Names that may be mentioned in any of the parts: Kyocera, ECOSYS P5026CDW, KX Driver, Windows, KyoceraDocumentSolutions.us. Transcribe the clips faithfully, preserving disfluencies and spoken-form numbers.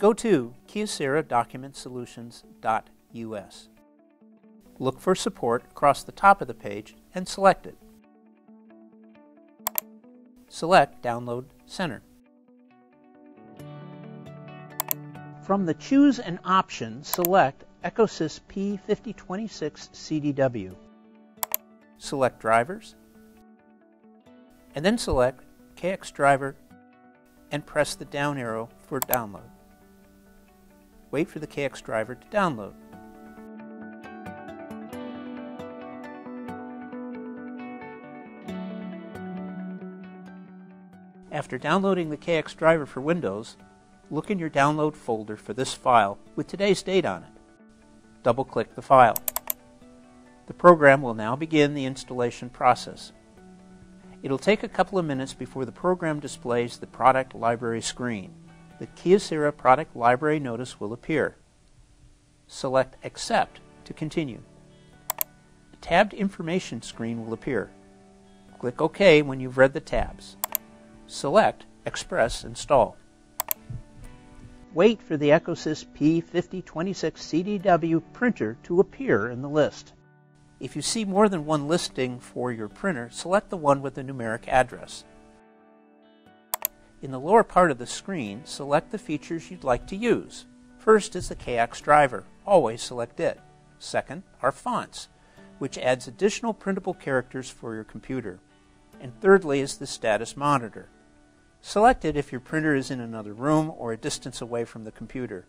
go to Kyocera Document Solutions dot U S. Look for support across the top of the page and select it. Select Download Center. From the Choose an option, select ECOSYS P fifty twenty-six C D W. Select Drivers, and then select K X Driver and press the down arrow for download. Wait for the K X Driver to download. After downloading the K X Driver for Windows, look in your download folder for this file with today's date on it. Double-click the file. The program will now begin the installation process. It'll take a couple of minutes before the program displays the product library screen. The Kyocera product library notice will appear. Select Accept to continue. The tabbed information screen will appear. Click OK when you've read the tabs. Select Express Install. Wait for the ECOSYS P fifty twenty-six C D W printer to appear in the list. If you see more than one listing for your printer, select the one with the numeric address. In the lower part of the screen, select the features you'd like to use. First is the K X Driver. Always select it. Second are fonts, which adds additional printable characters for your computer. And thirdly is the status monitor. Select it if your printer is in another room or a distance away from the computer.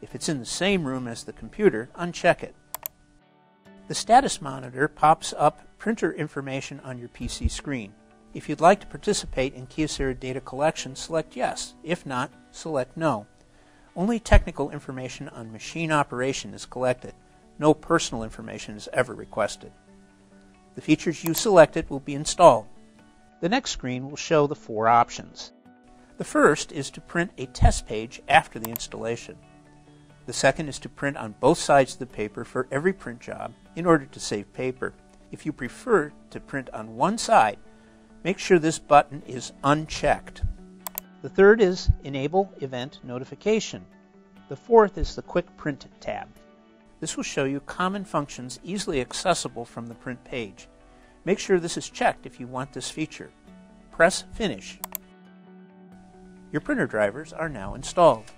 If it's in the same room as the computer, uncheck it. The status monitor pops up printer information on your P C screen. If you'd like to participate in Kyocera data collection, select Yes. If not, select No. Only technical information on machine operation is collected. No personal information is ever requested. The features you selected will be installed. The next screen will show the four options. The first is to print a test page after the installation. The second is to print on both sides of the paper for every print job in order to save paper. If you prefer to print on one side, make sure this button is unchecked. The third is Enable Event Notification. The fourth is the Quick Print tab. This will show you common functions easily accessible from the print page. Make sure this is checked if you want this feature. Press Finish. Your printer drivers are now installed.